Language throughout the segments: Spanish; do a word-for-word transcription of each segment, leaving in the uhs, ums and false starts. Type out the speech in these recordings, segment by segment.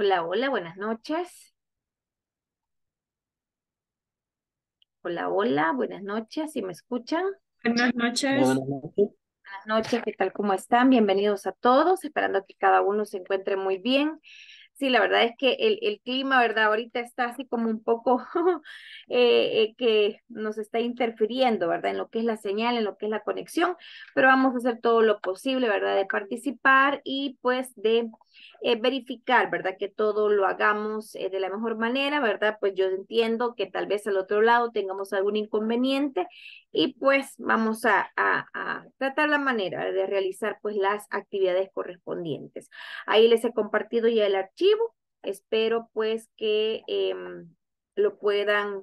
Hola, hola, buenas noches. Hola, hola, buenas noches, ¿sí me escuchan? Buenas noches. Buenas noches. Buenas noches, ¿qué tal? ¿Cómo están? Bienvenidos a todos, esperando que cada uno se encuentre muy bien. Sí, la verdad es que el, el clima, ¿verdad? Ahorita está así como un poco eh, eh, que nos está interfiriendo, ¿verdad? En lo que es la señal, en lo que es la conexión, pero vamos a hacer todo lo posible, ¿verdad? De participar y pues de eh, verificar, ¿verdad? Que todo lo hagamos eh, de la mejor manera, ¿verdad? Pues yo entiendo que tal vez al otro lado tengamos algún inconveniente y pues vamos a, a, a tratar la manera de realizar pues las actividades correspondientes. Ahí les he compartido ya el archivo. Espero pues que eh, lo puedan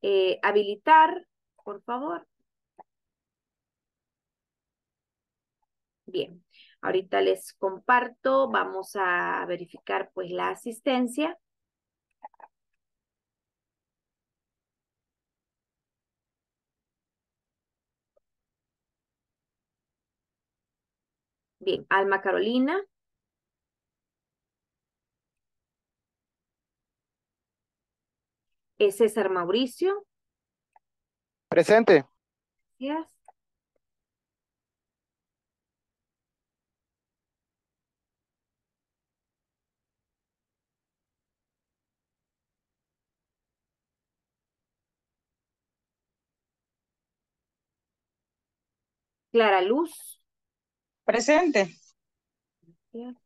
eh, habilitar, por favor. Bien, ahorita les comparto, vamos a verificar pues la asistencia. Bien, Alma Carolina. César Mauricio. Presente. Gracias. Clara Luz. Presente. Gracias.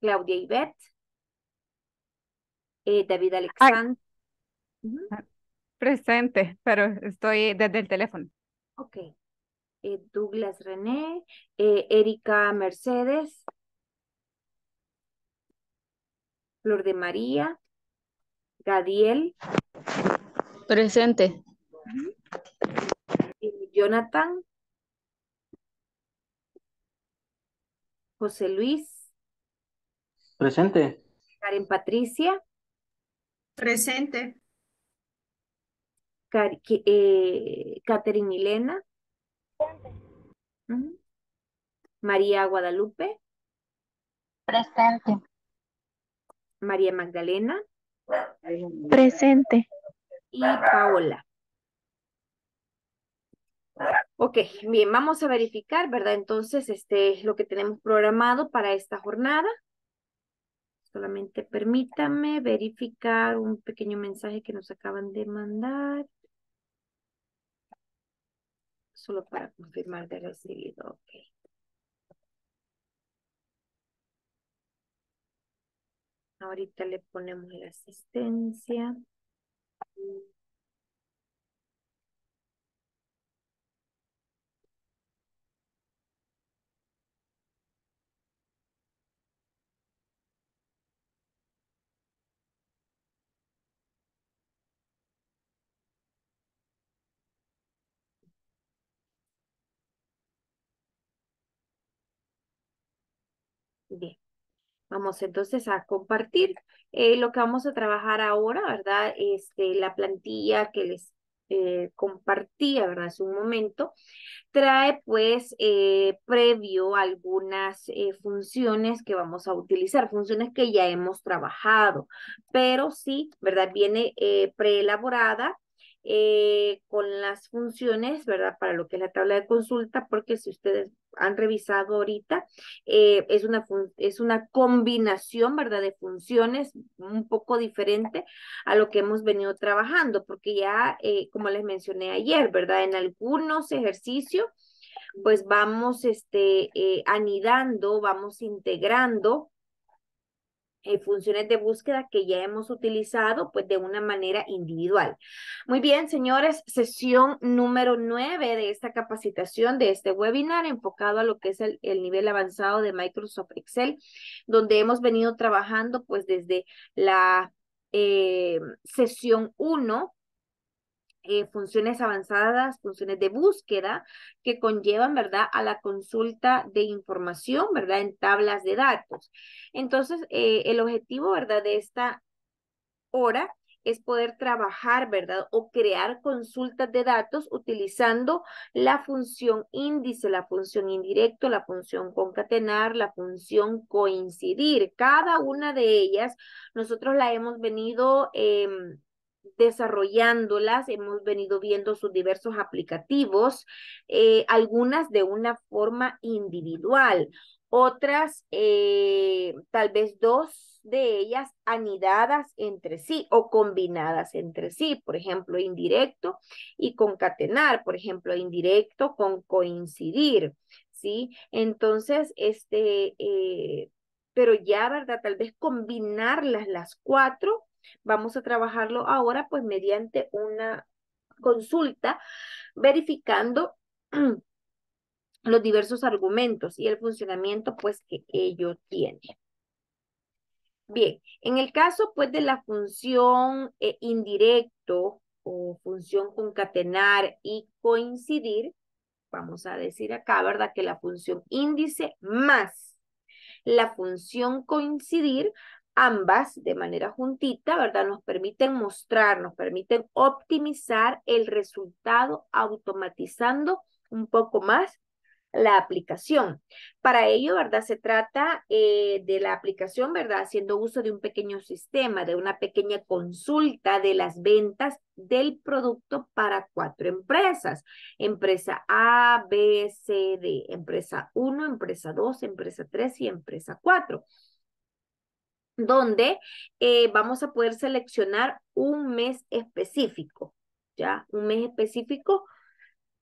Claudia Ivette, eh, David Alexander. Uh-huh. Presente, pero estoy desde el teléfono. Ok. Eh, Douglas René, eh, Erika Mercedes, Flor de María, Gadiel. Presente. Uh-huh. eh, Jonathan, José Luis. Presente. Karen Patricia. Presente. Car eh, Catherine Milena. Presente. Uh-huh. María Guadalupe. Presente. María Magdalena. Presente. Y Paola. Ok, bien, vamos a verificar, ¿verdad? Entonces, este es lo que tenemos programado para esta jornada. Solamente permítame verificar un pequeño mensaje que nos acaban de mandar. Solo para confirmar de recibido. Ok. Ahorita le ponemos la asistencia. Bien, vamos entonces a compartir eh, lo que vamos a trabajar ahora, ¿verdad? Este, la plantilla que les eh, compartía, ¿verdad? Hace un momento, trae pues eh, previo algunas eh, funciones que vamos a utilizar, funciones que ya hemos trabajado, pero sí, ¿verdad? Viene eh, preelaborada. Eh, con las funciones, ¿verdad? Para lo que es la tabla de consulta, porque si ustedes han revisado ahorita, eh, es una es una combinación, ¿verdad? De funciones un poco diferente a lo que hemos venido trabajando, porque ya, eh, como les mencioné ayer, ¿verdad? En algunos ejercicios, pues vamos este, eh, anidando, vamos integrando Eh, funciones de búsqueda que ya hemos utilizado pues de una manera individual. Muy bien, señores, sesión número nueve de esta capacitación, de este webinar enfocado a lo que es el, el nivel avanzado de Microsoft Excel, donde hemos venido trabajando pues desde la eh, sesión uno eh, funciones avanzadas, funciones de búsqueda que conllevan, ¿verdad?, a la consulta de información, ¿verdad?, en tablas de datos. Entonces, eh, el objetivo, ¿verdad?, de esta hora es poder trabajar, ¿verdad?, o crear consultas de datos utilizando la función índice, la función indirecto, la función concatenar, la función coincidir. Cada una de ellas nosotros la hemos venido eh, desarrollándolas, hemos venido viendo sus diversos aplicativos, eh, algunas de una forma individual, otras eh, tal vez dos de ellas anidadas entre sí o combinadas entre sí, por ejemplo, indirecto y concatenar, por ejemplo, indirecto con coincidir, ¿sí? Entonces, este, eh, pero ya, ¿verdad? Tal vez combinarlas las cuatro, vamos a trabajarlo ahora pues mediante una consulta verificando los diversos argumentos y el funcionamiento pues que ello tiene. Bien, en el caso pues de la función eh, indirecto o función concatenar y coincidir, vamos a decir acá, ¿verdad?, que la función índice más la función coincidir, ambas de manera juntita, ¿verdad?, nos permiten mostrar, nos permiten optimizar el resultado automatizando un poco más la aplicación. Para ello, ¿verdad?, se trata eh, de la aplicación, ¿verdad?, haciendo uso de un pequeño sistema, de una pequeña consulta de las ventas del producto para cuatro empresas. Empresa A, B, C, D, empresa uno, empresa dos, empresa tres y empresa cuatro. Donde eh, vamos a poder seleccionar un mes específico, ¿ya? Un mes específico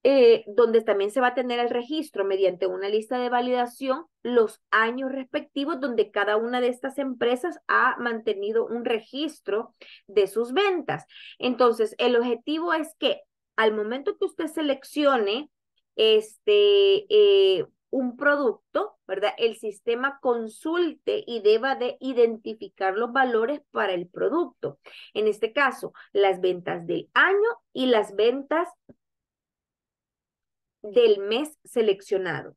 Eh, donde también se va a tener el registro mediante una lista de validación los años respectivos donde cada una de estas empresas ha mantenido un registro de sus ventas. Entonces, el objetivo es que al momento que usted seleccione este, eh, un producto, ¿verdad?, el sistema consulte y deba de identificar los valores para el producto. En este caso, las ventas del año y las ventas del mes seleccionado,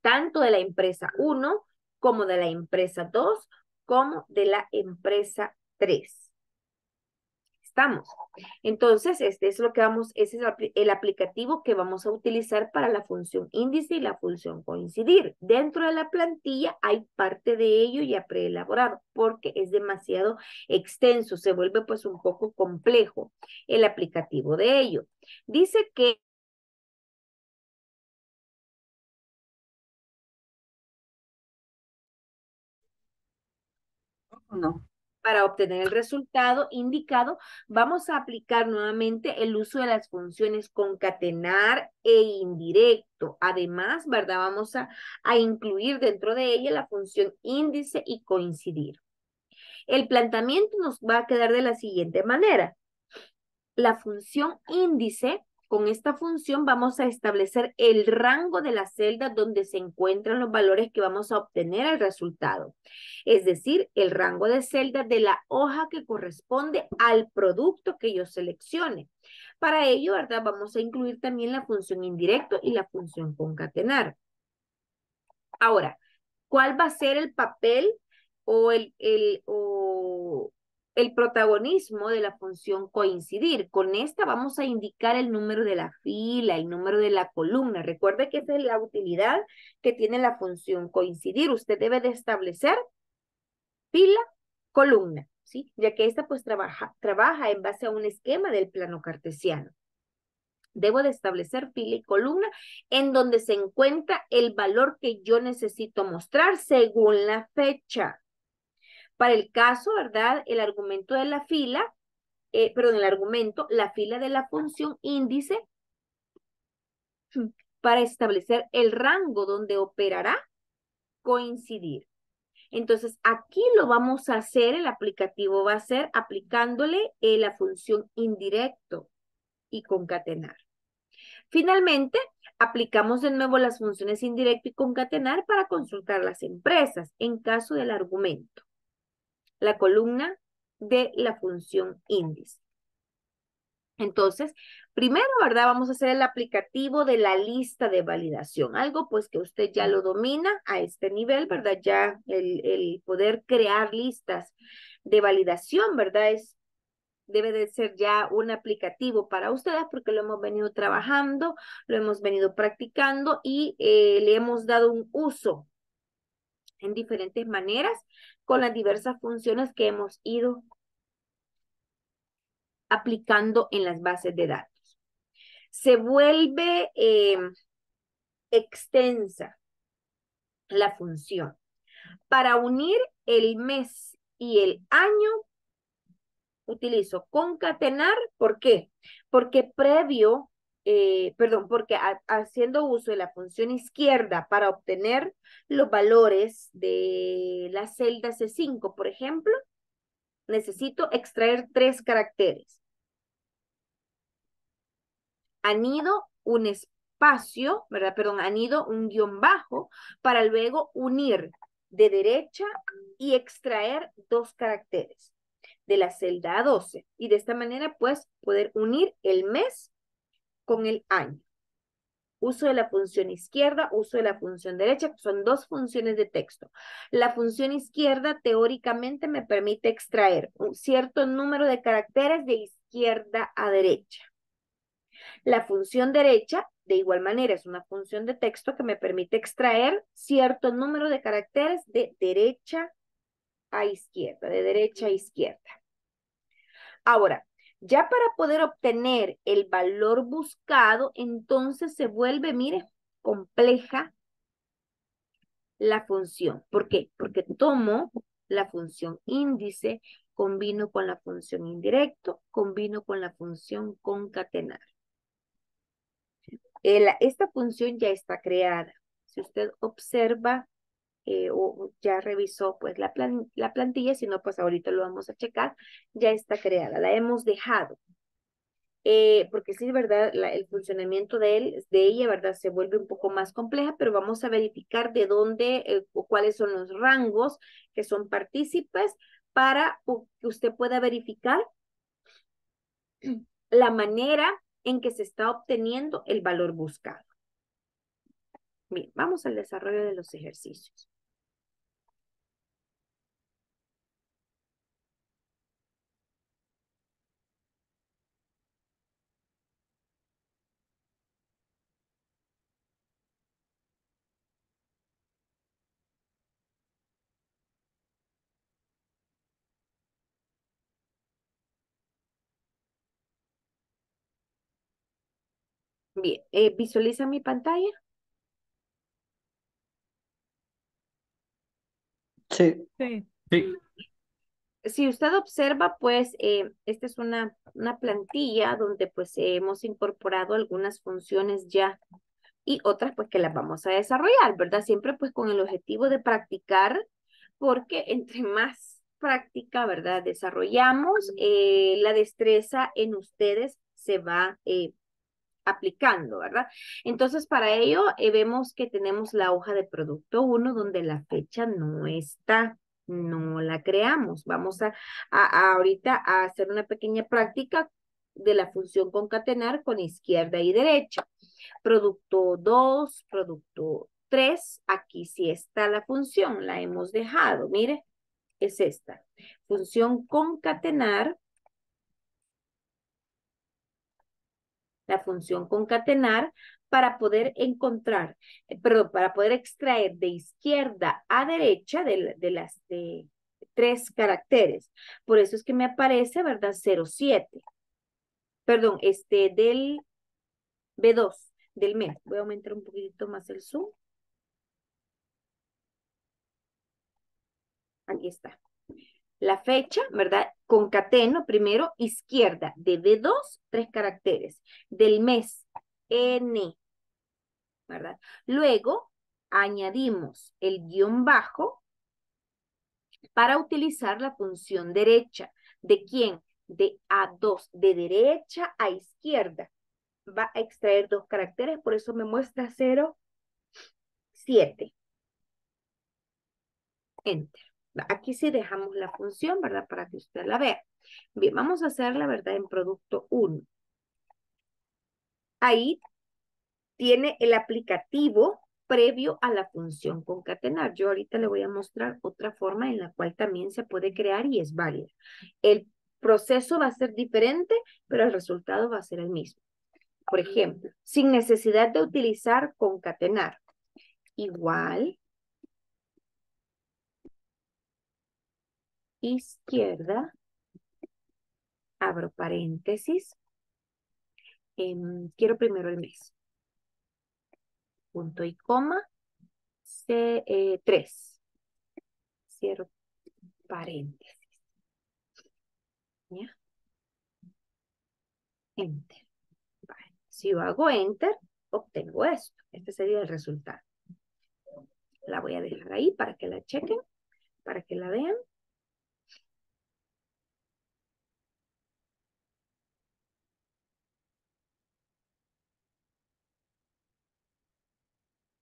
tanto de la empresa uno como de la empresa dos como de la empresa tres. Estamos. Entonces, este es lo que vamos, ese es el aplicativo que vamos a utilizar para la función índice y la función coincidir. Dentro de la plantilla hay parte de ello ya preelaborado porque es demasiado extenso, se vuelve pues un poco complejo el aplicativo de ello. Dice que No. Para obtener el resultado indicado, vamos a aplicar nuevamente el uso de las funciones concatenar e indirecto. Además, ¿verdad?, vamos a, a incluir dentro de ella la función índice y coincidir. El planteamiento nos va a quedar de la siguiente manera. La función índice, con esta función vamos a establecer el rango de las celdas donde se encuentran los valores que vamos a obtener al resultado. Es decir, el rango de celdas de la hoja que corresponde al producto que yo seleccione. Para ello, ¿verdad?, vamos a incluir también la función indirecto y la función concatenar. Ahora, ¿cuál va a ser el papel o el... el o... el protagonismo de la función coincidir? Con esta vamos a indicar el número de la fila, el número de la columna. Recuerde que esa es la utilidad que tiene la función coincidir. Usted debe de establecer fila, columna, ¿sí?, ya que esta pues trabaja, trabaja en base a un esquema del plano cartesiano. Debo de establecer fila y columna en donde se encuentra el valor que yo necesito mostrar según la fecha. Para el caso, ¿verdad?, el argumento de la fila, eh, perdón, el argumento, la fila de la función índice para establecer el rango donde operará coincidir. Entonces, aquí lo vamos a hacer, el aplicativo va a ser aplicándole eh, la función indirecto y concatenar. Finalmente, aplicamos de nuevo las funciones indirecto y concatenar para consultar las empresas en caso del argumento, la columna de la función índice. Entonces, primero, ¿verdad? Vamos a hacer el aplicativo de la lista de validación. Algo pues que usted ya lo domina a este nivel, ¿verdad? Ya el, el poder crear listas de validación, ¿verdad? Es, debe de ser ya un aplicativo para ustedes porque lo hemos venido trabajando, lo hemos venido practicando y eh, le hemos dado un uso en diferentes maneras con las diversas funciones que hemos ido aplicando en las bases de datos. Se vuelve eh, extensa la función para unir el mes y el año. Utilizo concatenar. ¿Por qué? Porque previo, eh, perdón, porque a, haciendo uso de la función izquierda para obtener los valores de la celda C cinco, por ejemplo, necesito extraer tres caracteres. Anido un espacio, ¿verdad? Perdón, anido un guión bajo para luego unir de derecha y extraer dos caracteres de la celda A doce. Y de esta manera, pues, poder unir el mes con el año. Uso de la función izquierda, uso de la función derecha, son dos funciones de texto. La función izquierda teóricamente me permite extraer un cierto número de caracteres de izquierda a derecha. La función derecha, de igual manera, es una función de texto que me permite extraer cierto número de caracteres de derecha a izquierda, de derecha a izquierda. Ahora, ya para poder obtener el valor buscado, entonces se vuelve, mire, compleja la función. ¿Por qué? Porque tomo la función índice, combino con la función indirecto, combino con la función concatenar. El, esta función ya está creada. Si usted observa, Eh, o ya revisó pues la, plan la plantilla, si no, pues ahorita lo vamos a checar, ya está creada, la hemos dejado. Eh, porque sí, ¿verdad? La, el funcionamiento de, él, de ella, ¿verdad? Se vuelve un poco más compleja, pero vamos a verificar de dónde eh, o cuáles son los rangos que son partícipes para que usted pueda verificar la manera en que se está obteniendo el valor buscado. Bien, vamos al desarrollo de los ejercicios. Bien, eh, ¿visualiza mi pantalla? Sí. Sí. Sí. Si usted observa, pues, eh, esta es una, una plantilla donde, pues, eh, hemos incorporado algunas funciones ya y otras, pues, que las vamos a desarrollar, ¿verdad? Siempre, pues, con el objetivo de practicar, porque entre más práctica, ¿verdad?, desarrollamos, eh, la destreza en ustedes se va eh, aplicando, ¿verdad? Entonces, para ello, eh, vemos que tenemos la hoja de producto uno, donde la fecha no está, no la creamos. Vamos a, a, a ahorita a hacer una pequeña práctica de la función concatenar con izquierda y derecha. Producto dos, producto tres, aquí sí está la función, la hemos dejado, mire, es esta. Función concatenar. La función concatenar para poder encontrar, perdón, para poder extraer de izquierda a derecha de, de las de tres caracteres. Por eso es que me aparece, ¿verdad? cero siete. Perdón, este del B dos, del mes. Voy a aumentar un poquito más el zoom. Aquí está. La fecha, ¿verdad? Concateno primero, izquierda, de B dos, tres caracteres, del mes, N, ¿verdad? Luego, añadimos el guión bajo para utilizar la función derecha. ¿De quién? De A dos, de derecha a izquierda. Va a extraer dos caracteres, por eso me muestra cero siete. Enter. Aquí sí dejamos la función, ¿verdad? Para que usted la vea. Bien, vamos a hacerla, ¿verdad? En producto uno. Ahí tiene el aplicativo previo a la función concatenar. Yo ahorita le voy a mostrar otra forma en la cual también se puede crear y es válida. El proceso va a ser diferente, pero el resultado va a ser el mismo. Por ejemplo, sin necesidad de utilizar concatenar. Igual. Izquierda. Abro paréntesis. Eh, quiero primero el mes. Punto y coma. C, eh, tres. Cierro paréntesis. ¿Ya? Enter. Vale. Si yo hago enter, obtengo esto. Este sería el resultado. La voy a dejar ahí para que la chequen, para que la vean.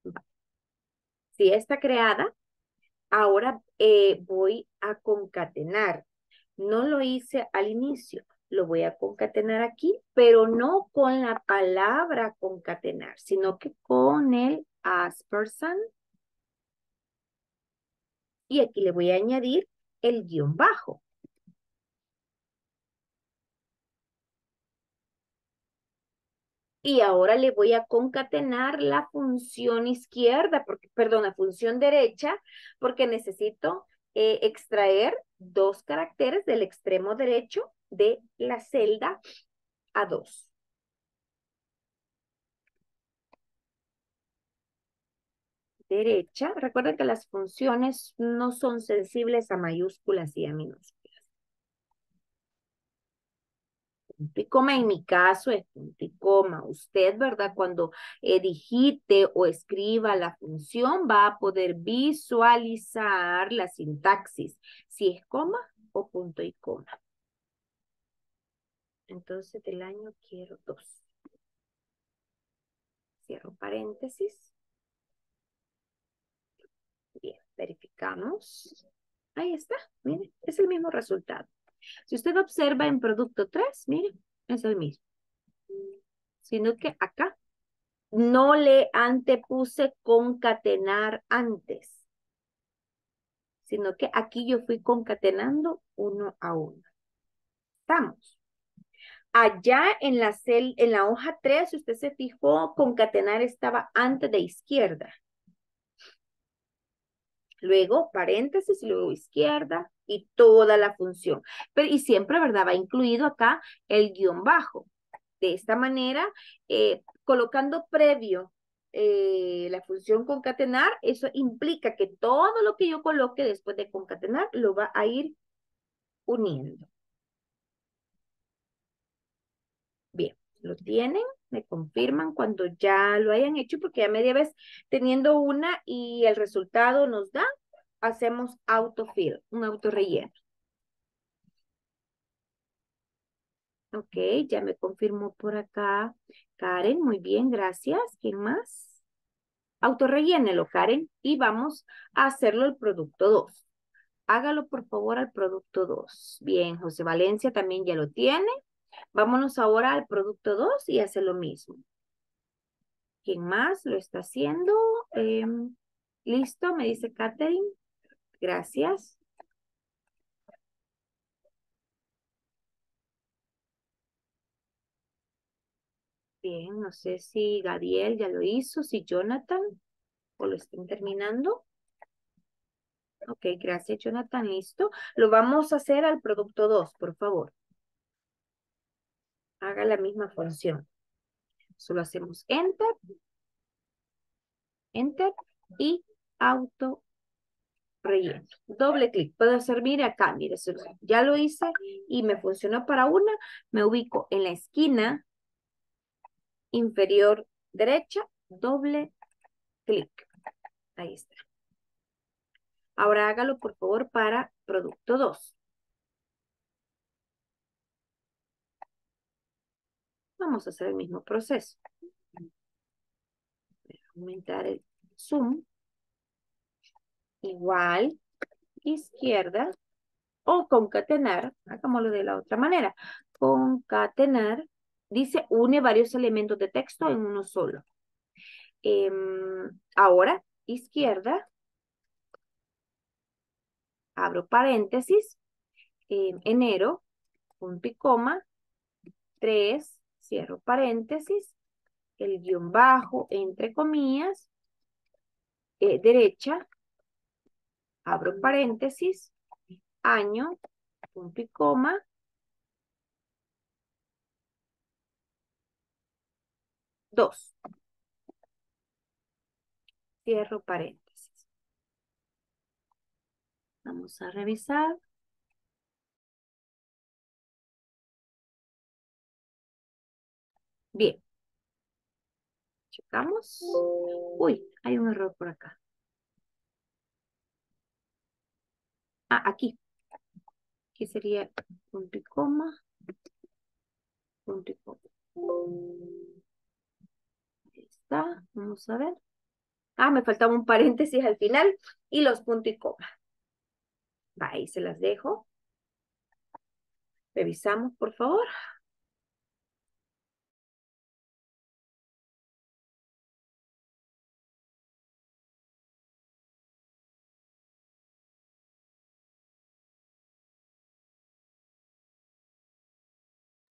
Vale. Si ya está creada, ahora eh, voy a concatenar. No lo hice al inicio, lo voy a concatenar aquí, pero no con la palabra concatenar, sino que con el ampersand. Y aquí le voy a añadir el guión bajo. Y ahora le voy a concatenar la función izquierda, porque, perdón, la función derecha, porque necesito eh, extraer dos caracteres del extremo derecho de la celda A dos. Derecha. Recuerden que las funciones no son sensibles a mayúsculas y a minúsculas. Punto y coma, en mi caso es punto y coma. Usted, ¿verdad? Cuando eh, digite o escriba la función, va a poder visualizar la sintaxis, si es coma o punto y coma. Entonces, del año quiero dos. Cierro paréntesis. Bien, verificamos. Ahí está, miren, es el mismo resultado. Si usted observa en producto tres, miren, es el mismo. Sino que acá no le antepuse concatenar antes. Sino que aquí yo fui concatenando uno a uno. Estamos. Allá en la, cel, en la hoja tres, si usted se fijó, concatenar estaba antes de izquierda. Luego paréntesis, luego izquierda y toda la función. Pero, y siempre, ¿verdad? Va incluido acá el guión bajo. De esta manera, eh, colocando previo eh, la función concatenar, eso implica que todo lo que yo coloque después de concatenar lo va a ir uniendo. Bien, lo tienen. Me confirman cuando ya lo hayan hecho, porque ya media vez teniendo una y el resultado nos da, hacemos autofill, un autorrelleno. Ok, ya me confirmó por acá Karen, muy bien, gracias. ¿Quién más? Autorrellénelo, Karen, y vamos a hacerlo al producto dos. Hágalo, por favor, al producto dos. Bien, José Valencia también ya lo tiene. Vámonos ahora al producto dos y hace lo mismo. ¿Quién más lo está haciendo? Eh, Listo, me dice Catherine. Gracias. Bien, no sé si Gabriel ya lo hizo, si Jonathan o lo están terminando. Ok, gracias Jonathan, listo. Lo vamos a hacer al producto dos, por favor. Haga la misma función. Solo hacemos enter, enter y auto relleno. Doble clic. Puedo hacer, mire acá, mire, ya lo hice y me funcionó para una. Me ubico en la esquina inferior derecha, doble clic. Ahí está. Ahora hágalo, por favor, para producto dos. Vamos a hacer el mismo proceso. Voy a aumentar el zoom. Igual, izquierda o concatenar. Hagámoslo de la otra manera. Concatenar dice une varios elementos de texto en uno solo. Eh, ahora, izquierda, abro paréntesis, eh, enero, punto y coma, tres, cierro paréntesis, el guión bajo, entre comillas, eh, derecha, abro paréntesis, año, punto y coma, dos. Cierro paréntesis. Vamos a revisar. Bien. Checamos. Uy, hay un error por acá. Ah, aquí. Aquí sería punto y coma. Punto y coma. Ahí está. Vamos a ver. Ah, me faltaba un paréntesis al final y los punto y coma. Ahí se las dejo. Revisamos, por favor.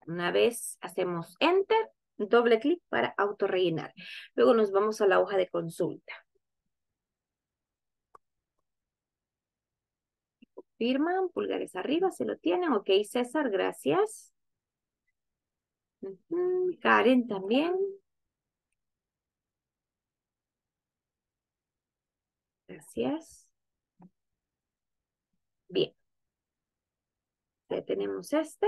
Una vez hacemos Enter, doble clic para autorrellenar. Luego nos vamos a la hoja de consulta. Confirman, pulgares arriba, se lo tienen. Ok, César, gracias. Uh-huh. Karen también. Gracias. Bien. Ya tenemos este.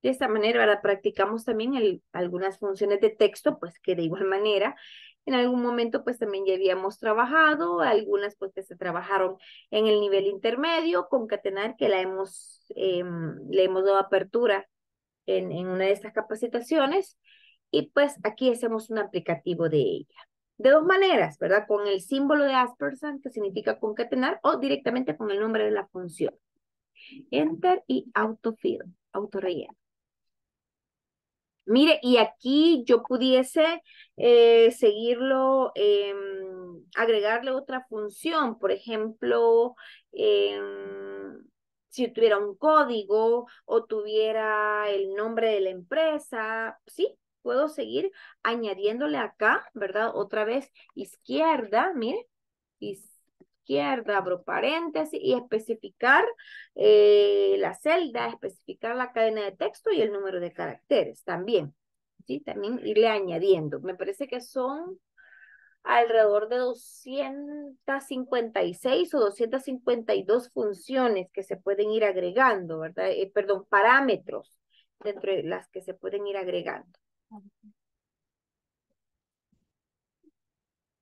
De esta manera, ahora practicamos también el, algunas funciones de texto, pues que de igual manera, en algún momento pues también ya habíamos trabajado, algunas pues que se trabajaron en el nivel intermedio, concatenar que la hemos, eh, le hemos dado apertura en, en una de estas capacitaciones, y pues aquí hacemos un aplicativo de ella. De dos maneras, ¿verdad? Con el símbolo de ampersand, que significa concatenar, o directamente con el nombre de la función. Enter y autofill, autorrelleno. Mire, y aquí yo pudiese eh, seguirlo, eh, agregarle otra función. Por ejemplo, eh, si tuviera un código o tuviera el nombre de la empresa, sí, puedo seguir añadiéndole acá, ¿verdad? Otra vez, izquierda, mire, izquierda, abro paréntesis y especificar eh, la celda, especificar la cadena de texto y el número de caracteres también, ¿sí? También irle añadiendo. Me parece que son alrededor de doscientas cincuenta y seis o doscientas cincuenta y dos funciones que se pueden ir agregando, ¿verdad? Eh, perdón, parámetros dentro de las que se pueden ir agregando.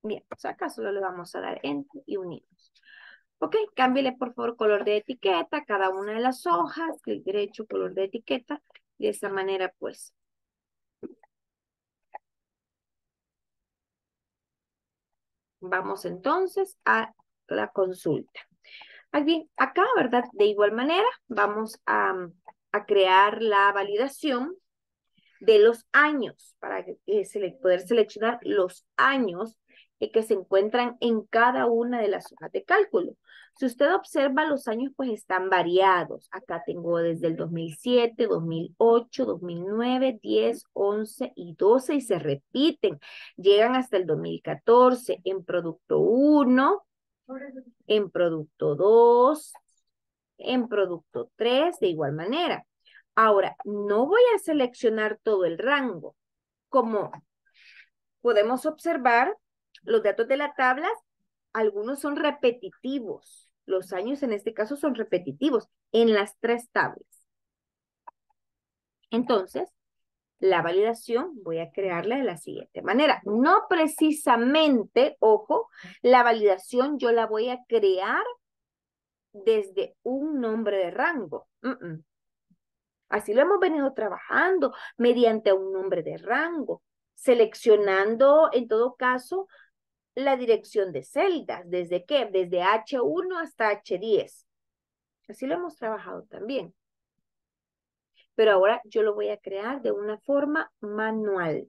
Bien, pues acá solo le vamos a dar Enter y unimos. Ok, cámbiale por favor color de etiqueta, cada una de las hojas, clic derecho, color de etiqueta. De esa manera, pues. Vamos entonces a la consulta. Bien, acá, ¿verdad? De igual manera, vamos a, a crear la validación de los años, para eh, sele poder seleccionar los años que se encuentran en cada una de las hojas de cálculo. Si usted observa, los años pues están variados. Acá tengo desde el dos mil siete, dos mil ocho, dos mil nueve, diez, once y doce, y se repiten. Llegan hasta el dos mil catorce en producto uno, en producto dos, en producto tres, de igual manera. Ahora, no voy a seleccionar todo el rango. Como podemos observar, los datos de la tabla, algunos son repetitivos. Los años en este caso son repetitivos en las tres tablas. Entonces, la validación voy a crearla de la siguiente manera. No precisamente, ojo, la validación yo la voy a crear desde un nombre de rango. Mm -mm. Así lo hemos venido trabajando, mediante un nombre de rango, seleccionando en todo caso la dirección de celdas, ¿desde qué? Desde H uno hasta H diez. Así lo hemos trabajado también. Pero ahora yo lo voy a crear de una forma manual,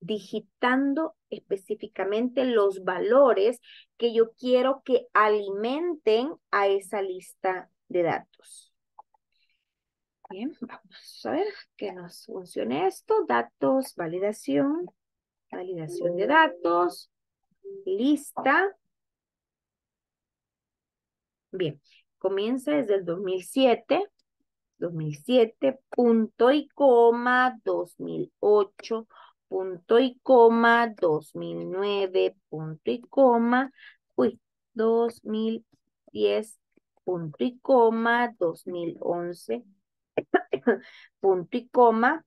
digitando específicamente los valores que yo quiero que alimenten a esa lista de datos. Bien, vamos a ver que nos funcione esto. Datos, validación, validación de datos, lista. Bien, comienza desde el dos mil siete. dos mil siete, punto y coma, dos mil ocho, punto y coma, dos mil nueve, punto y coma, uy, dos mil diez, punto y coma, dos mil once, punto y coma,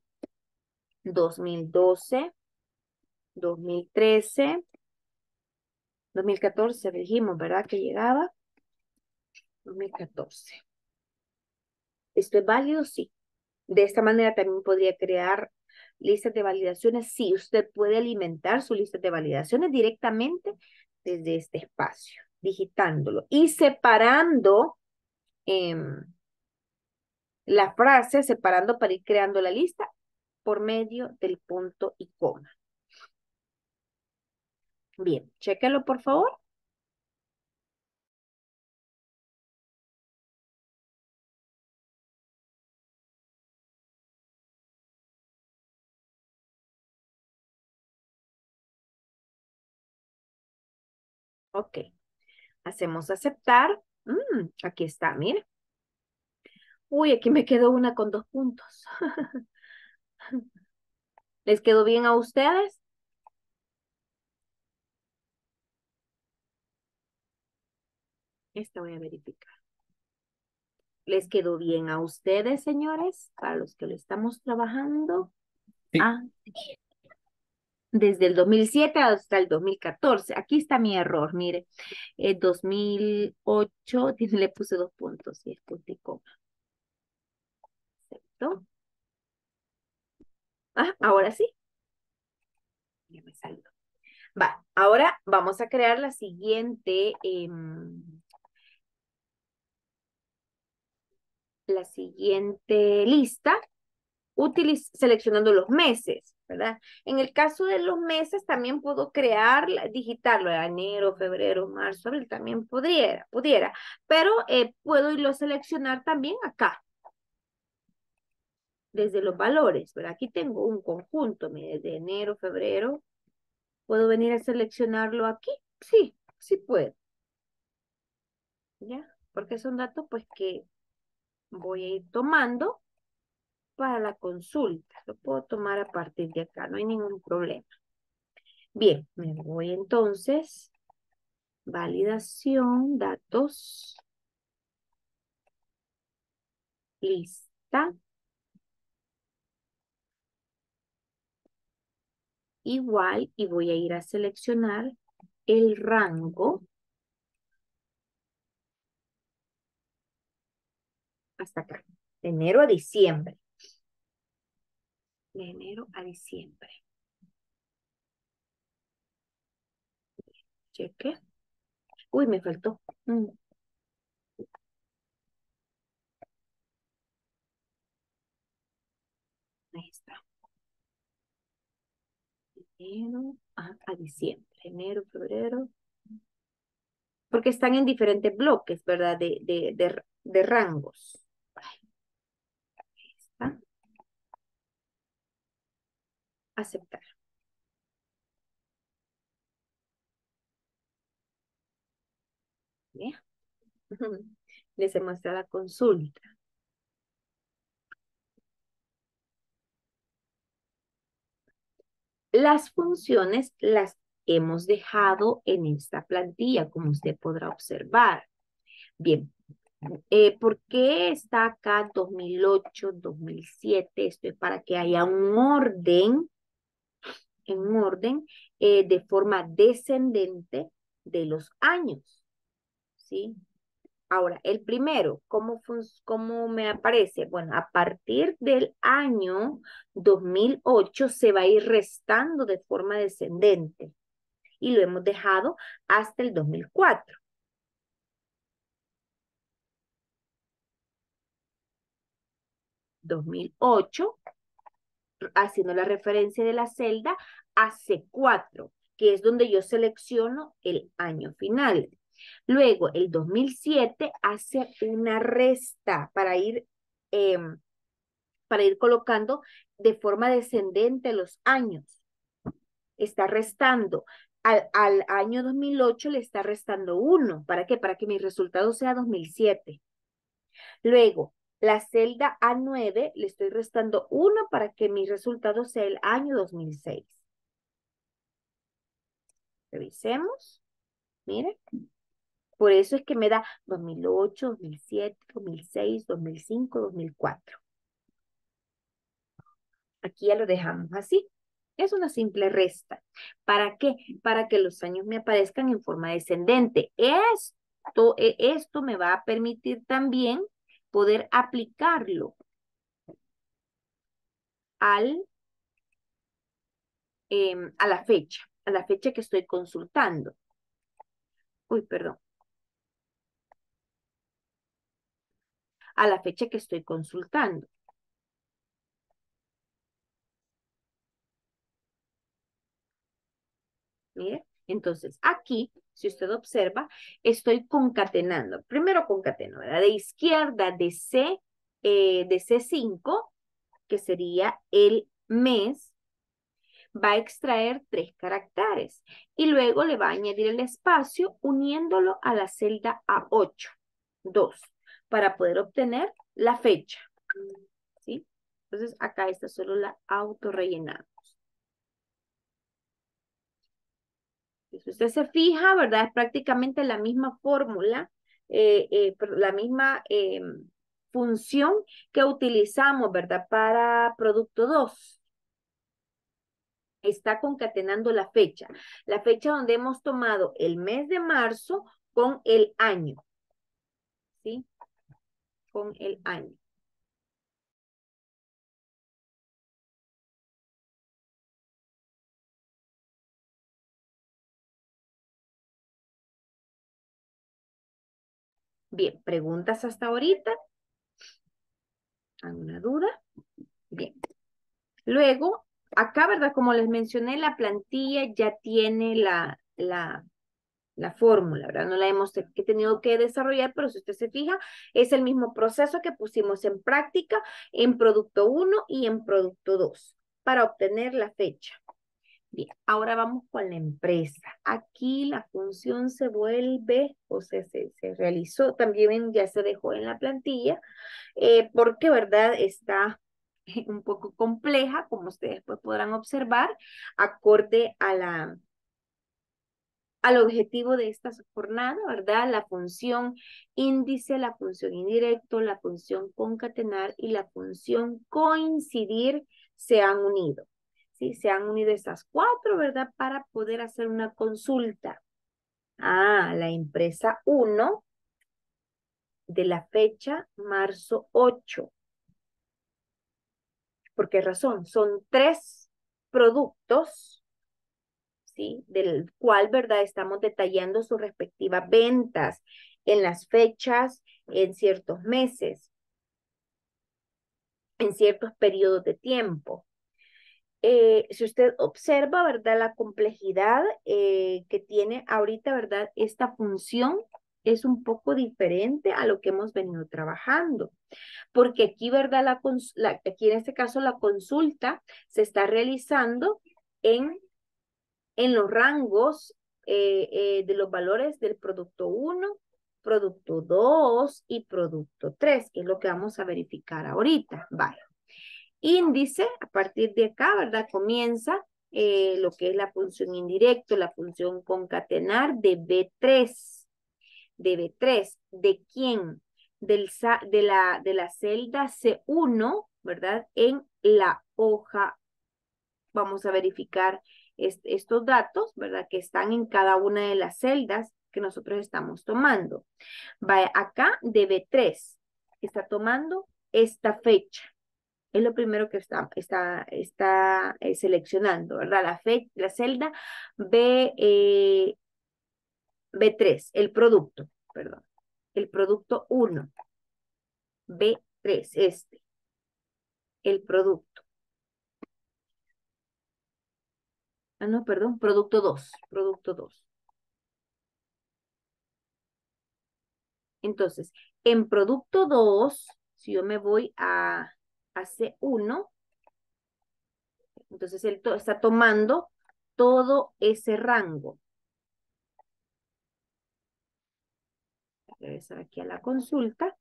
dos mil doce, dos mil trece, dos mil catorce, dijimos, ¿verdad? Que llegaba, dos mil catorce. ¿Esto es válido? Sí. De esta manera también podría crear listas de validaciones. Sí, usted puede alimentar su lista de validaciones directamente desde este espacio, digitándolo y separando eh, la frase, separando para ir creando la lista por medio del punto y coma. Bien, chéquenlo por favor. Ok, hacemos aceptar. Mm, aquí está, mire. Uy, aquí me quedó una con dos puntos. ¿Les quedó bien a ustedes? Esta voy a verificar. ¿Les quedó bien a ustedes, señores? Para los que lo estamos trabajando. Sí. Ah, sí. Desde el dos mil siete hasta el dos mil catorce. Aquí está mi error, mire. Eh, dos mil ocho, le puse dos puntos y es punto y coma. ¿Acepto? Ah, ahora sí. Ya me salió. Va, ahora vamos a crear la siguiente... Eh, la siguiente lista. Utiliz- seleccionando los meses, ¿verdad? En el caso de los meses también puedo crear, digitarlo, enero, febrero, marzo, abril, también pudiera, pudiera, pero eh, puedo irlo a seleccionar también acá, desde los valores, ¿verdad? Aquí tengo un conjunto, mire, de enero, febrero, ¿puedo venir a seleccionarlo aquí? Sí, sí puedo, ¿ya? Porque son datos pues que voy a ir tomando para la consulta, lo puedo tomar a partir de acá, no hay ningún problema. Bien, me voy entonces, validación, datos, lista, igual, y voy a ir a seleccionar el rango hasta acá, de enero a diciembre. De enero a diciembre. Cheque. Uy, me faltó. Mm. Ahí está. Enero a, a diciembre. Enero, febrero. Porque están en diferentes bloques, ¿verdad? De, de, de, de rangos. Ahí está. Aceptar. Bien. Les he mostrado la consulta. Las funciones las hemos dejado en esta plantilla, como usted podrá observar. Bien. Eh, ¿Por qué está acá dos mil ocho, dos mil siete? Esto es para que haya un orden. en orden, eh, de forma descendente de los años, ¿sí? Ahora, el primero, ¿cómo, ¿cómo me aparece? Bueno, a partir del año dos mil ocho se va a ir restando de forma descendente y lo hemos dejado hasta el dos mil cuatro. dos mil ocho, haciendo la referencia de la celda a C cuatro, que es donde yo selecciono el año final. Luego, el dos mil siete hace una resta para ir, eh, para ir colocando de forma descendente los años. Está restando. Al, al año dos mil ocho le está restando uno. ¿Para qué? Para que mi resultado sea dos mil siete. Luego, la celda A nueve le estoy restando uno para que mi resultado sea el año dos mil seis. Revisemos. Miren. Por eso es que me da dos mil ocho, dos mil siete, dos mil seis, dos mil cinco, dos mil cuatro. Aquí ya lo dejamos así. Es una simple resta. ¿Para qué? Para que los años me aparezcan en forma descendente. Esto, esto me va a permitir también poder aplicarlo al, eh, a la fecha, a la fecha que estoy consultando. Uy, perdón. A la fecha que estoy consultando. Mire, entonces aquí, si usted observa, estoy concatenando. Primero concateno, ¿verdad? De izquierda de, C, eh, de C cinco, que sería el mes, va a extraer tres caracteres y luego le va a añadir el espacio uniéndolo a la celda A ocho, dos, para poder obtener la fecha. ¿Sí? Entonces acá esta solo la autorrellenamos. Si usted se fija, ¿verdad? Es prácticamente la misma fórmula, eh, eh, la misma eh, función que utilizamos, ¿verdad? Para producto dos. Está concatenando la fecha. La fecha donde hemos tomado el mes de marzo con el año. ¿Sí? Con el año. Bien, ¿preguntas hasta ahorita? ¿Alguna duda? Bien. Luego, acá, ¿verdad? Como les mencioné, la plantilla ya tiene la, la, la fórmula, ¿verdad? No la hemos tenido que desarrollar, pero si usted se fija, es el mismo proceso que pusimos en práctica en producto uno y en producto dos para obtener la fecha. Bien, ahora vamos con la empresa. Aquí la función se vuelve, o sea, se, se realizó, también ya se dejó en la plantilla, eh, porque, ¿verdad? Está un poco compleja, como ustedes pues podrán observar, acorde a la, al objetivo de esta jornada, ¿verdad? La función índice, la función indirecto, la función concatenar y la función coincidir se han unido. ¿Sí? Se han unido estas cuatro, ¿verdad? Para poder hacer una consulta a la empresa uno de la fecha marzo ocho. ¿Por qué razón? Son tres productos, ¿sí? Del cual, ¿verdad? Estamos detallando sus respectivas ventas en las fechas, en ciertos meses, en ciertos periodos de tiempo. Eh, si usted observa, ¿verdad? La complejidad eh, que tiene ahorita, ¿verdad? Esta función es un poco diferente a lo que hemos venido trabajando. Porque aquí, ¿verdad? La, la, aquí en este caso la consulta se está realizando en, en los rangos eh, eh, de los valores del producto uno, producto dos y producto tres, que es lo que vamos a verificar ahorita. Vale. Índice, a partir de acá, ¿verdad? Comienza eh, lo que es la función indirecto, la función concatenar de B tres. De B tres, ¿de quién? Del, de, la, de la celda C uno, ¿verdad? En la hoja. Vamos a verificar est estos datos, ¿verdad? Que están en cada una de las celdas que nosotros estamos tomando. Va acá de B tres. Está tomando esta fecha. Es lo primero que está, está, está eh, seleccionando, ¿verdad? La, fe, la celda B, eh, B tres, el producto, perdón, el producto uno, B tres, este. el producto. Ah, no, perdón, producto dos, producto dos. Entonces, en producto dos, si yo me voy a, a C uno, entonces él to- está tomando todo ese rango. Voy a regresar aquí a la consulta.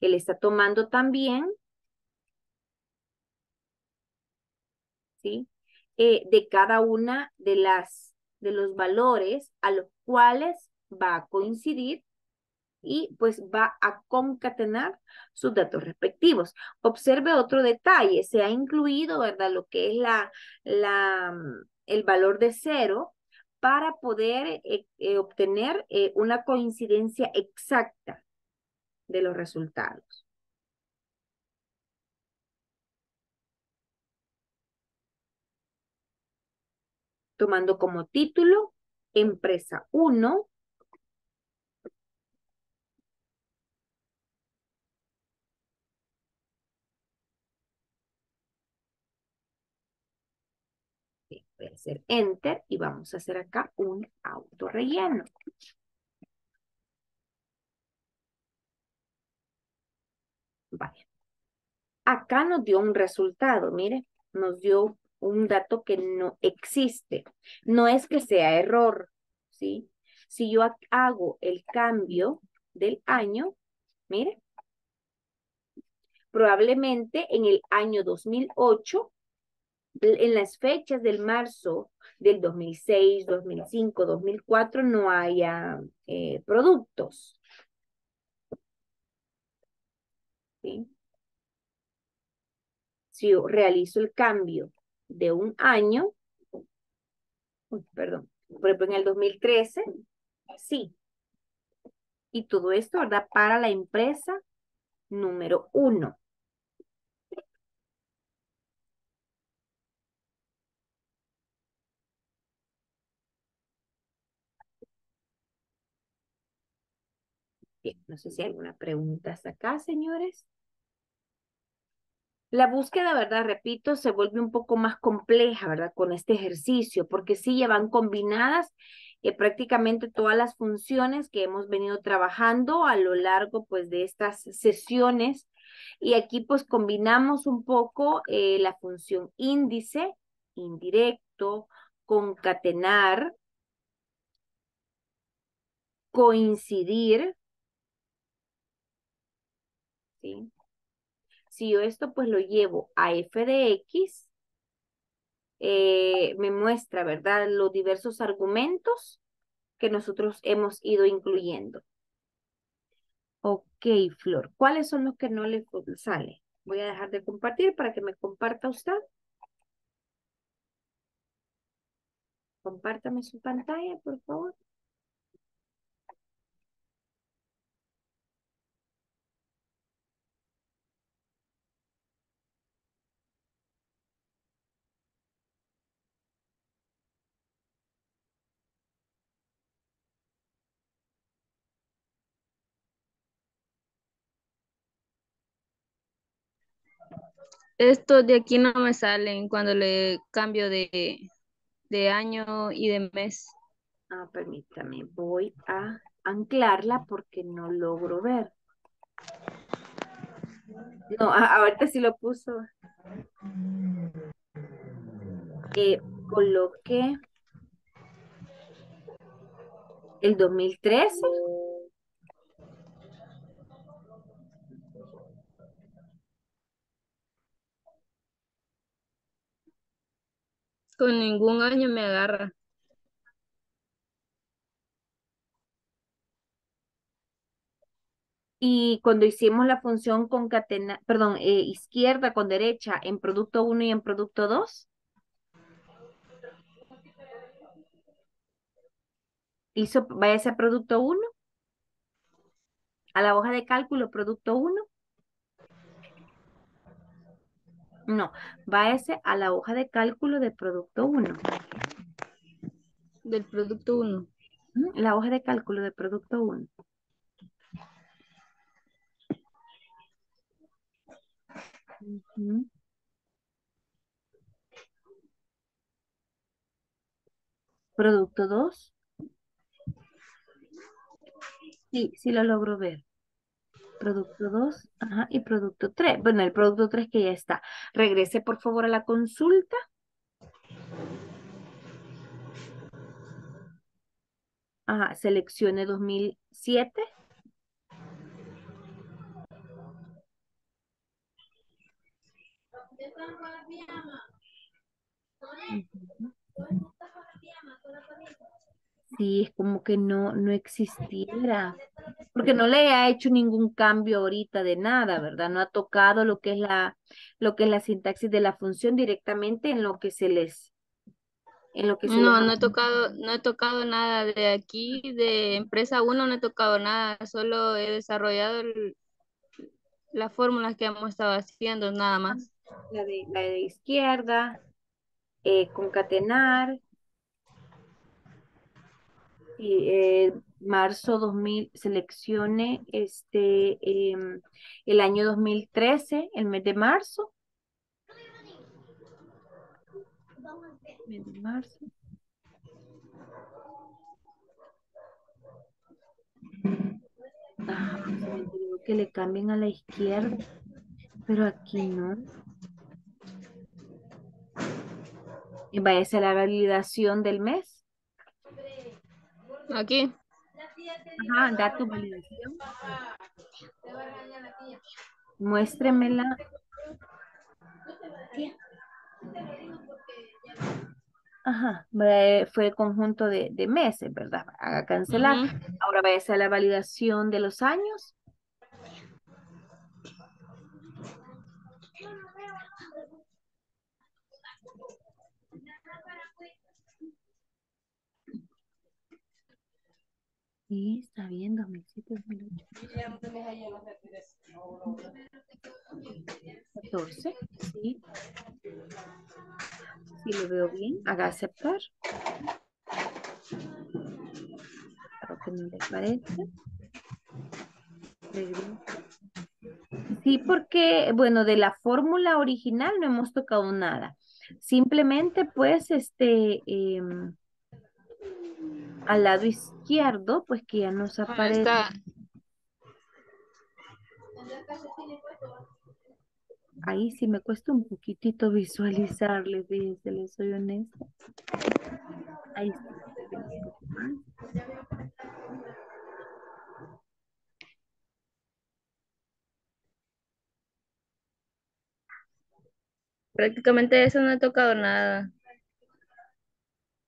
Él está tomando también, ¿sí? Eh, de cada una de las, de los valores a los cuales va a coincidir y pues va a concatenar sus datos respectivos. Observe otro detalle, se ha incluido, ¿verdad?, lo que es la, la, el valor de cero para poder eh, eh, obtener eh, una coincidencia exacta de los resultados. Tomando como título, empresa uno, voy a hacer enter y vamos a hacer acá un autorrelleno. Vale. Acá nos dio un resultado, mire, nos dio un dato que no existe. No es que sea error, ¿sí? Si yo hago el cambio del año, mire, probablemente en el año dos mil ocho, en las fechas del marzo del dos mil seis, dos mil cinco, dos mil cuatro, no haya eh, productos. ¿Sí? Si yo realizo el cambio de un año, uy, perdón, por ejemplo en el dos mil trece, sí. Y todo esto, ¿verdad?, para la empresa número uno. Bien, no sé si hay alguna pregunta hasta acá, señores. La búsqueda, ¿verdad?, repito, se vuelve un poco más compleja, ¿verdad?, con este ejercicio, porque sí llevan combinadas eh, prácticamente todas las funciones que hemos venido trabajando a lo largo, pues, de estas sesiones. Y aquí, pues, combinamos un poco eh, la función índice, indirecto, concatenar, coincidir. ¿Sí? Si yo esto pues lo llevo a f de x, eh, me muestra, ¿verdad?, los diversos argumentos que nosotros hemos ido incluyendo. Ok, Flor, ¿cuáles son los que no le sale? Voy a dejar de compartir para que me comparta usted. Compártame su pantalla, por favor. Estos de aquí no me salen cuando le cambio de, de año y de mes. Ah, permítame, voy a anclarla porque no logro ver. No, a, ahorita sí lo puso. Eh, coloqué el dos mil trece. Con ningún año me agarra. Y cuando hicimos la función concatenar, perdón, eh, izquierda con derecha en producto uno y en producto dos, hizo, váyase a producto uno, a la hoja de cálculo, producto uno. No, váyase a la hoja de cálculo de producto uno. Del producto uno. La hoja de cálculo de producto uno. Ujú. Producto dos. Sí, sí lo logro ver. Producto dos, ajá, y producto tres. Bueno, el producto tres que ya está. Regrese, por favor, a la consulta. Ajá, seleccione dos mil siete. Sí, es como que no, no existiera. Porque no le ha hecho ningún cambio ahorita de nada, ¿verdad? No ha tocado lo que es la, lo que es la sintaxis de la función directamente en lo que se les, en lo que se No, les... no he tocado, no he tocado nada de aquí, de empresa uno no he tocado nada, solo he desarrollado el- las fórmulas que hemos estado haciendo, nada más. La de, la de izquierda, eh, concatenar, y eh, marzo dos mil, seleccione este, em, el año dos mil trece, el mes de marzo, mes de marzo. Ajá, se me olvidó que le cambien a la izquierda, pero aquí no. Y váyase a la validación del mes. Aquí. Ajá, da tu validación. Muéstremela. Ajá, eh, fue el conjunto de, de meses, ¿verdad? Haga cancelar. Ujú. Ahora váyase a la validación de los años. Sí, está bien, dos mil siete, dos mil ocho. catorce, sí, sí lo veo bien. Haga aceptar, para que no le parezca. Regrese. Sí, porque, bueno, de la fórmula original no hemos tocado nada. Simplemente, pues, este, em, al lado izquierdo, pues que ya nos Ah, aparece. está. Ahí sí me cuesta un poquitito visualizarle, fíjense, les soy honesta. Ahí sí. Se ve un poco más. Prácticamente eso no he tocado nada.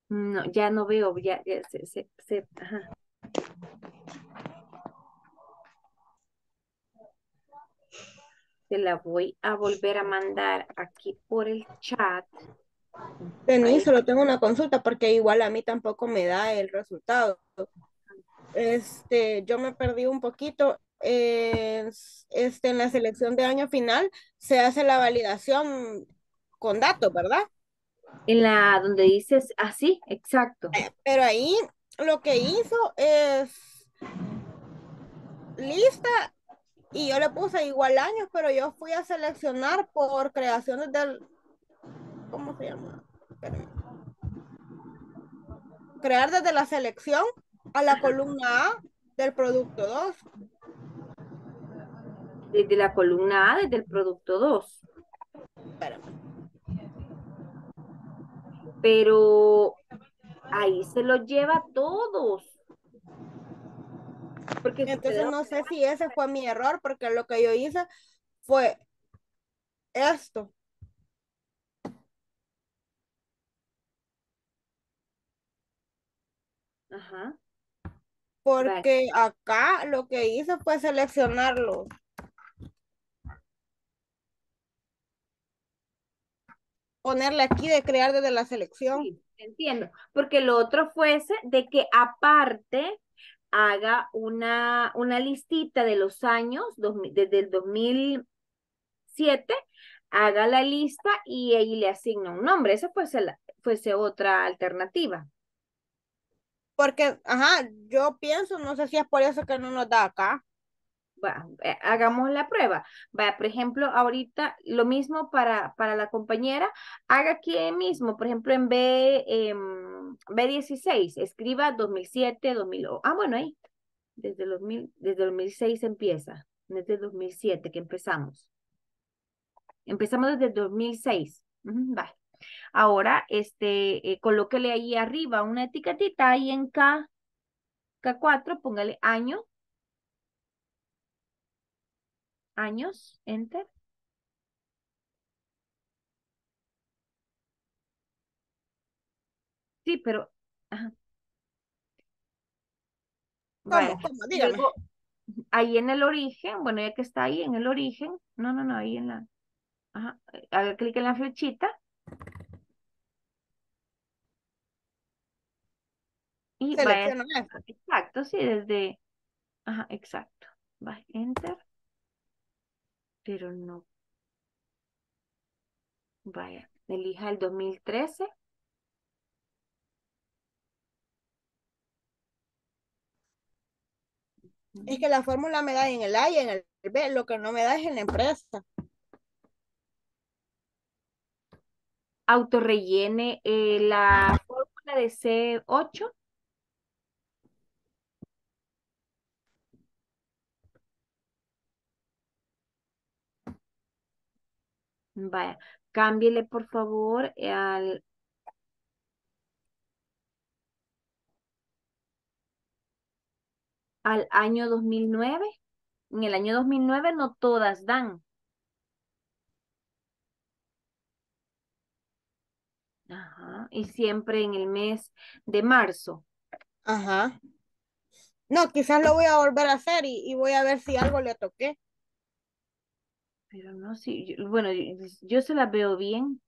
No, ya no veo, ya, ya se, se, se, ajá. Se la voy a volver a mandar aquí por el chat. Ahí. Denis, solo tengo una consulta porque igual a mí tampoco me da el resultado. Este, yo me perdí un poquito. Es- este, en la selección de año final se hace la validación con datos, ¿verdad? En la donde dices así, exacto. Pero ahí lo que hizo es lista y yo le puse igual años, pero yo fui a seleccionar por creaciones del, ¿cómo se llama? Espérame. Crear desde la selección a la columna A del producto dos. Desde la columna A, desde el producto dos. Espérame. Pero ahí se lo lleva a todos. Porque si te Entonces das no sé si ese fue mi error, porque lo que yo hice fue esto. ajá, vale. Porque acá lo que hice fue seleccionarlo. Ponerle aquí de crear desde la selección. Sí, entiendo. Porque lo otro fuese de que aparte haga una, una listita de los años, dos mil desde el dos mil siete, haga la lista y ahí le asigna un nombre. Esa fuese, la- fuese otra alternativa. Porque, ajá, yo pienso, no sé si es por eso que no nos da acá. Va, eh, hagamos la prueba. Va, por ejemplo, ahorita lo mismo para, para la compañera. Haga aquí mismo, por ejemplo, en B, eh, B dieciséis, escriba dos mil siete, dos mil ocho. Ah, bueno, ahí. Desde, los mil, desde dos mil seis empieza. Desde dos mil siete que empezamos. Empezamos desde dos mil seis. Uh-huh, va. Ahora, este, eh, colóquele ahí arriba una etiquetita, ahí en K, K cuatro, póngale año. Años, enter. Sí, pero... Ajá. ¿Cómo? Vale. ¿Cómo? Dígame. Luego, ahí en el origen, bueno, ya que está ahí en el origen, no, no, no, ahí en la... Ajá, haga clic en la flechita. Y selecciono vaya... eso. Exacto, sí, desde... Ajá, exacto. Vale, enter. Pero no. Vaya, elija el dos mil trece. Es que la fórmula me da en el A y en el B, lo que no me da es en la empresa. Autorrellene eh, la fórmula de C ocho. Vaya, cámbiele por favor al... al año dos mil nueve. En el año dos mil nueve no todas dan. Ajá, y siempre en el mes de marzo. Ajá. No, quizás lo voy a volver a hacer y, y voy a ver si algo le toqué. Pero no, sí, yo, bueno, yo, yo se la veo bien.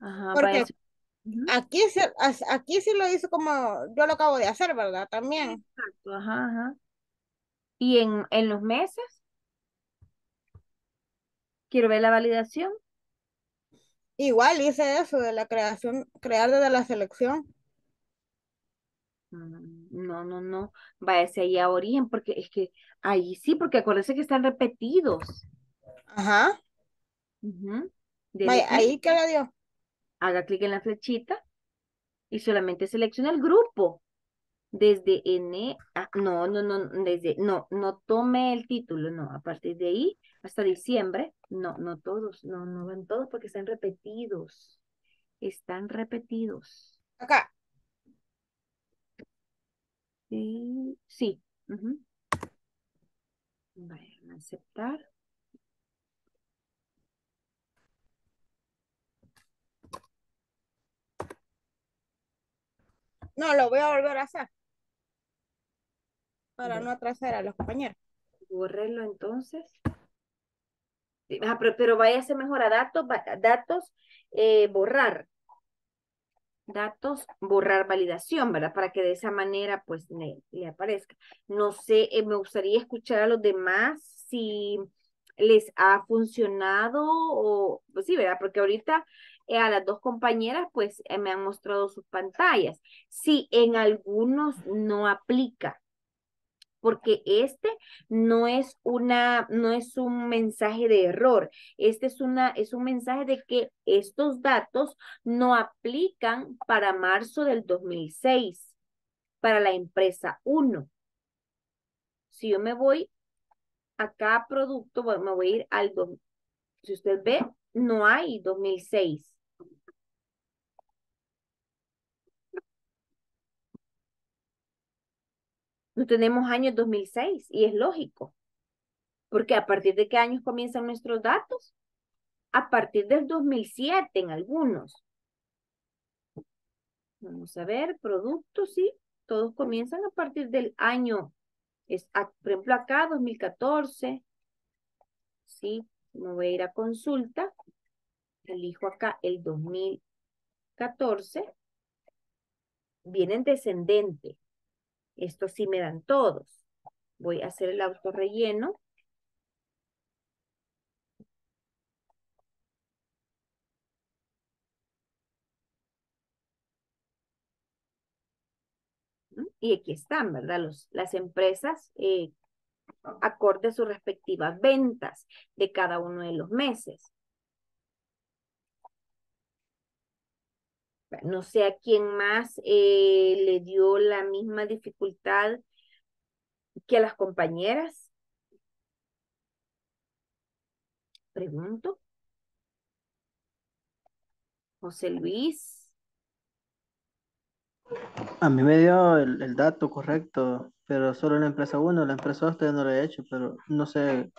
Ajá, porque aquí, se, aquí sí lo hizo como yo lo acabo de hacer, ¿verdad? También. Exacto, ajá, ajá. ¿Y en, en los meses? Quiero ver la validación. Igual hice eso de la creación, crear desde la selección. No, no, no. Váyase ahí a origen, porque es que ahí sí, porque acuérdense que están repetidos. Ajá. Uh-huh. Vaya, ahí que la dio. Haga clic en la flechita y solamente selecciona el grupo. Desde N, ah, no, no, no, desde, no, no tome el título, no, a partir de ahí hasta diciembre, no, no todos, no, no van todos porque están repetidos. Están repetidos. Acá. Sí, sí. Uh-huh. Vayan a aceptar. No, lo voy a volver a hacer. Para no atrasar a los compañeros. Borrarlo entonces. Sí, pero, pero váyase mejor a datos, datos, eh, borrar. Datos, borrar validación, ¿verdad? Para que de esa manera, pues, le, le aparezca. No sé, eh, me gustaría escuchar a los demás si les ha funcionado o, pues sí, ¿verdad? Porque ahorita... a las dos compañeras, pues, eh, me han mostrado sus pantallas. Sí, en algunos no aplica, porque este no es una, no es un mensaje de error. Este es una, es un mensaje de que estos datos no aplican para marzo del dos mil seis, para la empresa uno. Si yo me voy acá a producto, bueno, me voy a ir al dos mil. Si usted ve, no hay dos mil seis. No tenemos años dos mil seis y es lógico. Porque a partir de qué años comienzan nuestros datos? A partir del dos mil siete en algunos. Vamos a ver, productos, sí. Todos comienzan a partir del año. Es, por ejemplo, acá dos mil catorce. Sí, me voy a ir a consulta. Elijo acá el dos mil catorce. Viene en descendente. Estos sí me dan todos. Voy a hacer el autorrelleno. Y aquí están, ¿verdad? Los, las empresas eh, acorde a sus respectivas ventas de cada uno de los meses. No sé a quién más eh, le dio la misma dificultad que a las compañeras. Pregunto. José Luis. A mí me dio el, el dato correcto, pero solo la empresa uno, la empresa dos todavía no lo he hecho, pero no sé.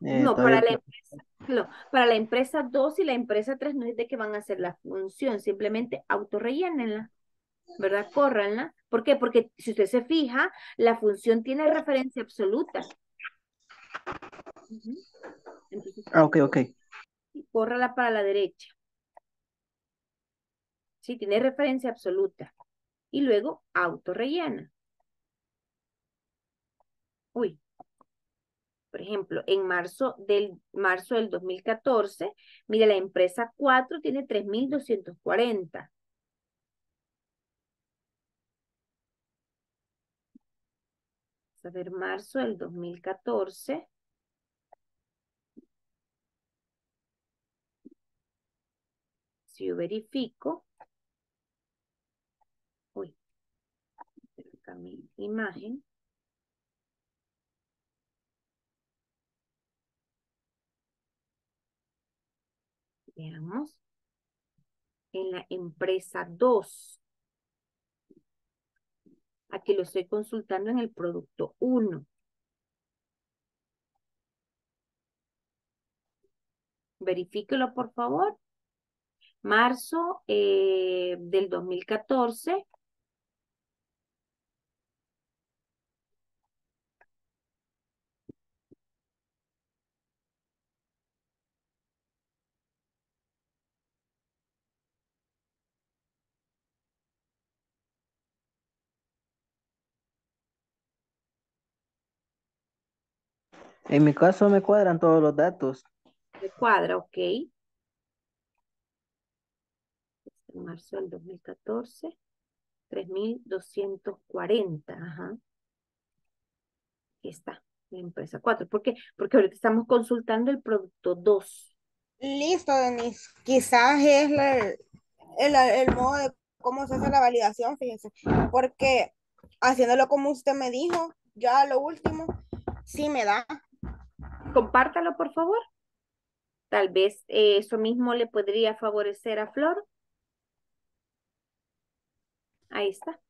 Eh, no, para la, empresa, no, para la empresa dos y la empresa tres no es de que van a hacer la función, simplemente autorrellénenla, ¿verdad? Córranla. ¿Por qué? Porque si usted se fija, la función tiene referencia absoluta. Uh-huh. Entonces, ah, ok, ok. Córrala para la derecha. Sí, tiene referencia absoluta. Y luego autorrellena. Uy. Por ejemplo, en marzo del, marzo del dos mil catorce, mire, la empresa cuatro tiene tres mil doscientos cuarenta. Vamos a ver, marzo del dos mil catorce. Si yo verifico. Uy, acá mi imagen. Veamos, en la empresa dos, aquí lo estoy consultando en el producto uno, verifíquelo por favor, marzo eh, del dos mil catorce, en mi caso me cuadran todos los datos. Me cuadra, ok. En marzo del dos mil catorce, tres mil doscientos cuarenta, ajá. Aquí está, la empresa cuatro. ¿Por qué? Porque ahorita estamos consultando el producto dos. Listo, Denise. Quizás es la, el, el, el modo de cómo se hace la validación, fíjense. Porque haciéndolo como usted me dijo, ya lo último, sí me da. Compártalo, por favor. Tal vez eh, eso mismo le podría favorecer a Flor. Ahí está.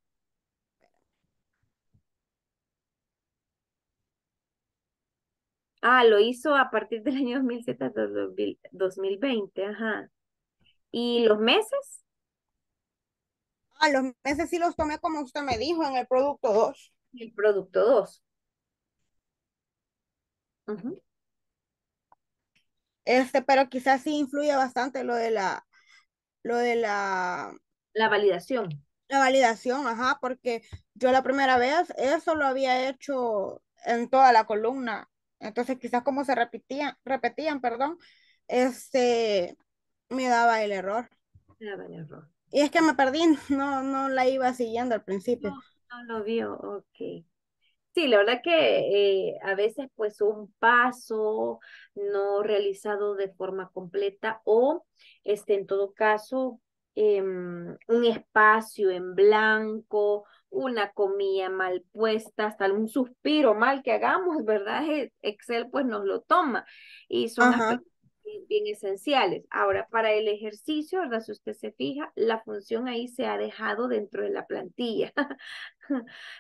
Ah, lo hizo a partir del año dos mil veinte, ajá. ¿Y los meses? Ah, los meses sí los tomé como usted me dijo en el producto dos. El producto dos. Uh-huh. Este, pero quizás sí influye bastante lo de la, lo de la, la validación. La validación, ajá, porque yo la primera vez eso lo había hecho en toda la columna, entonces quizás como se repetían, repetían, perdón, este, me daba el error. Me daba el error. Y es que me perdí, no, no la iba siguiendo al principio. No, no lo vio, ok. Sí, la verdad que eh, a veces pues un paso no realizado de forma completa o este, en todo caso eh, un espacio en blanco, una comilla mal puesta, hasta un suspiro mal que hagamos, ¿verdad? Excel pues nos lo toma y son las bien, bien esenciales. Ahora para el ejercicio, ¿verdad? Si usted se fija, la función ahí se ha dejado dentro de la plantilla.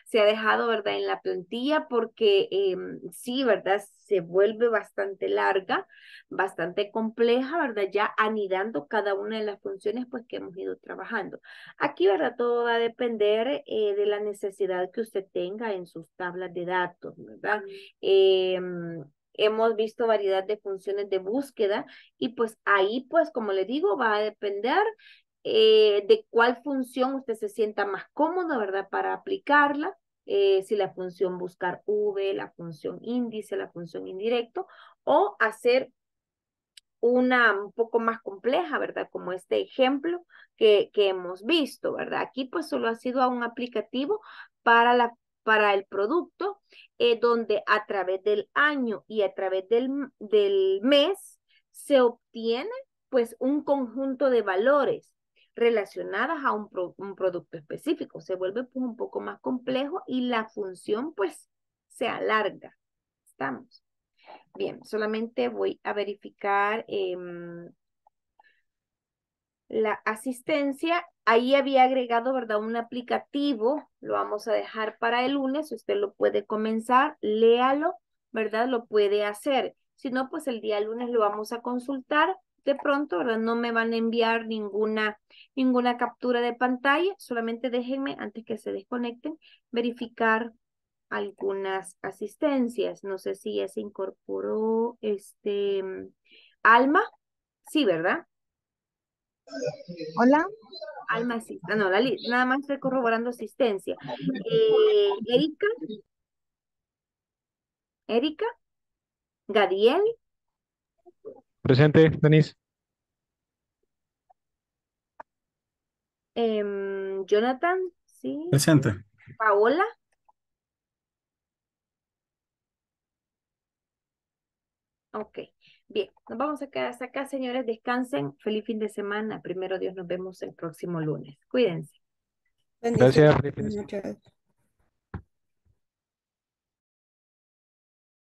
Se ha dejado, ¿verdad?, en la plantilla porque eh, sí, ¿verdad?, se vuelve bastante larga, bastante compleja, ¿verdad?, ya anidando cada una de las funciones pues que hemos ido trabajando. Aquí, ¿verdad?, todo va a depender eh, de la necesidad que usted tenga en sus tablas de datos, ¿verdad? Eh, hemos visto variedad de funciones de búsqueda y pues ahí, pues como le digo, va a depender Eh, de cuál función usted se sienta más cómodo, ¿verdad?, para aplicarla, eh, si la función buscar V, la función índice, la función indirecto, o hacer una un poco más compleja, ¿verdad?, como este ejemplo que, que hemos visto, ¿verdad? Aquí pues solo ha sido un aplicativo para la para el producto, eh, donde a través del año y a través del, del mes se obtiene pues un conjunto de valores relacionadas a un, pro, un producto específico. Se vuelve pues un poco más complejo y la función pues se alarga. ¿Estamos? Bien, solamente voy a verificar eh, la asistencia. Ahí había agregado, ¿verdad?, un aplicativo. Lo vamos a dejar para el lunes. Usted lo puede comenzar, léalo, ¿verdad? Lo puede hacer. Si no, pues el día lunes lo vamos a consultar. De pronto, ¿verdad?, no me van a enviar ninguna, ninguna captura de pantalla. Solamente déjenme, antes que se desconecten, verificar algunas asistencias. No sé si ya se incorporó este Alma. Sí, ¿verdad? Hola. Alma, sí. Ah, no, la lista. Nada más estoy corroborando asistencia. Eh, Erika. Erika. Gadiel. Presente, Denise. Eh, Jonathan, sí. Presente. Paola. Ok, bien, nos vamos a quedar hasta acá, señores, descansen, feliz fin de semana, primero Dios, nos vemos el próximo lunes, cuídense. Gracias. Gracias.